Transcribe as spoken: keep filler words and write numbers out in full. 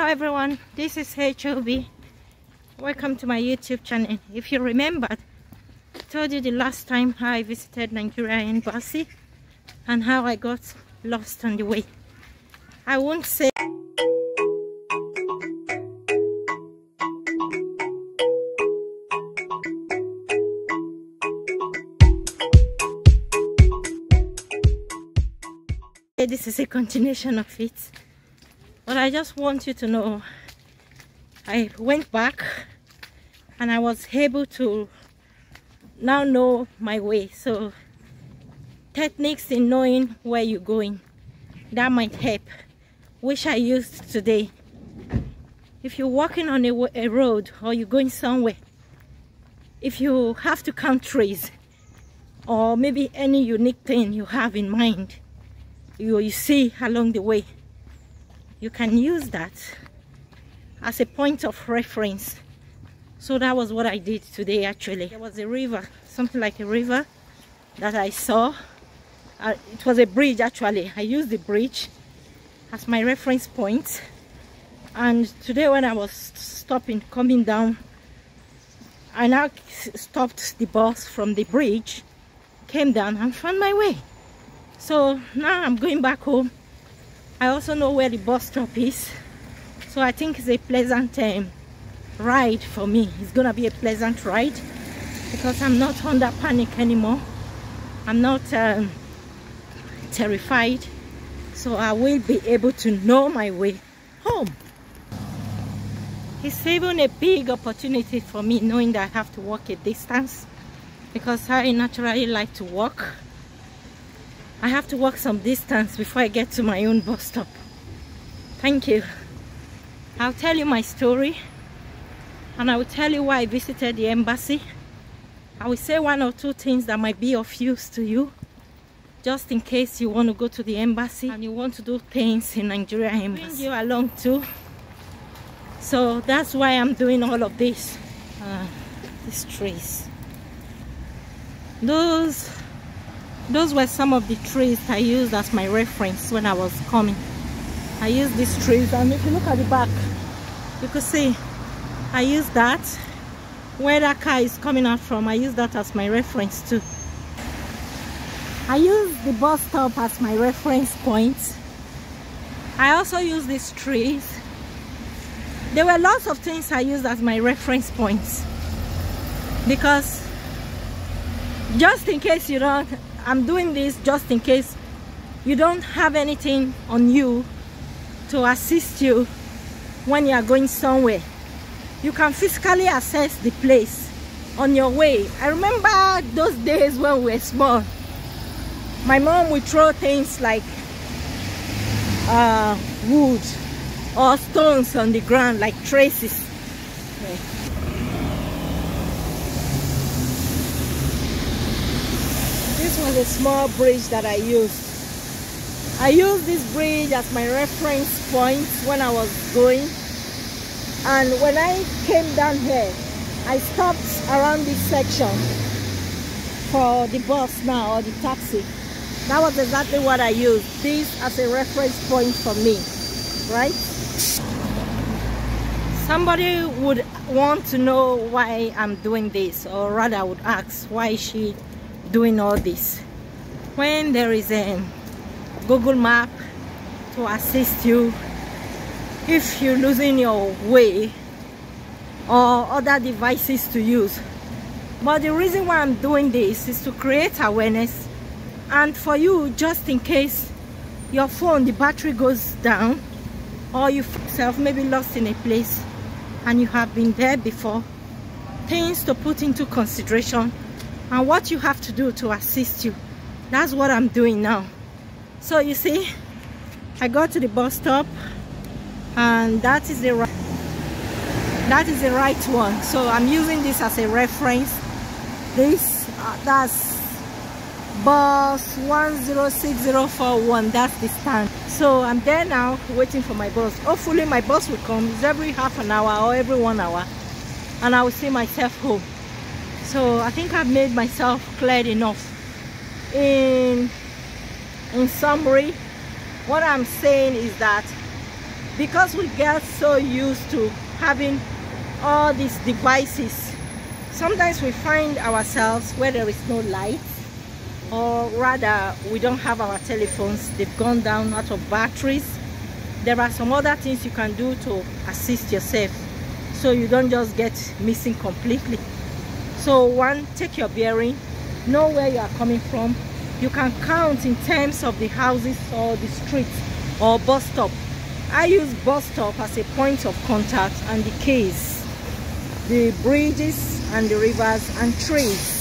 Hello everyone, this is H O B Welcome to my YouTube channel. If you remember, I told you the last time how I visited Nigeria in Basi and how I got lost on the way. I won't say this is a continuation of it, but I just want you to know I went back and I was able to now know my way. So techniques in knowing where you're going, that might help, which I used today. If you're walking on a, a road or you're going somewhere, if you have to count trees or maybe any unique thing you have in mind, You, you see along the way, you can use that as a point of reference. So that was what I did today. Actually, there was a river, something like a river that I saw. Uh, it was a bridge. Actually, I used the bridge as my reference point. And today when I was stopping, coming down, I now stopped the bus from the bridge, came down and found my way. So now I'm going back home. I also know where the bus stop is, so I think it's a pleasant um, ride for me. It's gonna be a pleasant ride because I'm not under panic anymore. I'm not um, terrified, so I will be able to know my way home. It's even a big opportunity for me knowing that I have to walk a distance, because I naturally like to walk. I have to walk some distance before I get to my own bus stop. Thank you. I'll tell you my story, and I will tell you why I visited the embassy. I will say one or two things that might be of use to you, just in case you want to go to the embassy and you want to do things in Nigeria embassy. Bring you along too. So that's why I'm doing all of this. Uh, these trees. Those. Those were some of the trees I used as my reference when I was coming. I used these trees, and if you look at the back, you could see I used that. Where that car is coming out from, I used that as my reference too. I used the bus stop as my reference point. I also used these trees. There were lots of things I used as my reference points, because just in case you don't, I'm doing this just in case you don't have anything on you to assist you when you are going somewhere. You can physically assess the place on your way. I remember those days when we were small. My mom would throw things like uh, wood or stones on the ground, like traces. Okay. This was a small bridge that I used. I used this bridge as my reference point when I was going. And when I came down here, I stopped around this section for the bus now, or the taxi. That was exactly what I used. This as a reference point for me, right? Somebody would want to know why I'm doing this, or rather would ask why she doing all this, when there is a Google map to assist you if you're losing your way, or other devices to use. But the reason why I'm doing this is to create awareness, and for you, just in case your phone, the battery goes down, or you yourself maybe lost in a place and you have been there before, things to put into consideration and what you have to do to assist you. That's what I'm doing now. So you see, I got to the bus stop, and that is the right, that is the right one. So I'm using this as a reference. This, uh, that's bus one zero six zero four one, that's the stand. So I'm there now, waiting for my bus. Hopefully my bus will come. It's every half an hour or every one hour, and I will see myself home. So I think I've made myself clear enough. In in summary, what I'm saying is that because we get so used to having all these devices. Sometimes we find ourselves where there is no light, or rather we don't have our telephones, they've gone down out of batteries. There are some other things you can do to assist yourself, so you don't just get missing completely. So one, take your bearing, know where you are coming from. You can count in terms of the houses or the streets or bus stop. I use bus stop as a point of contact and the quays, the bridges and the rivers and trees.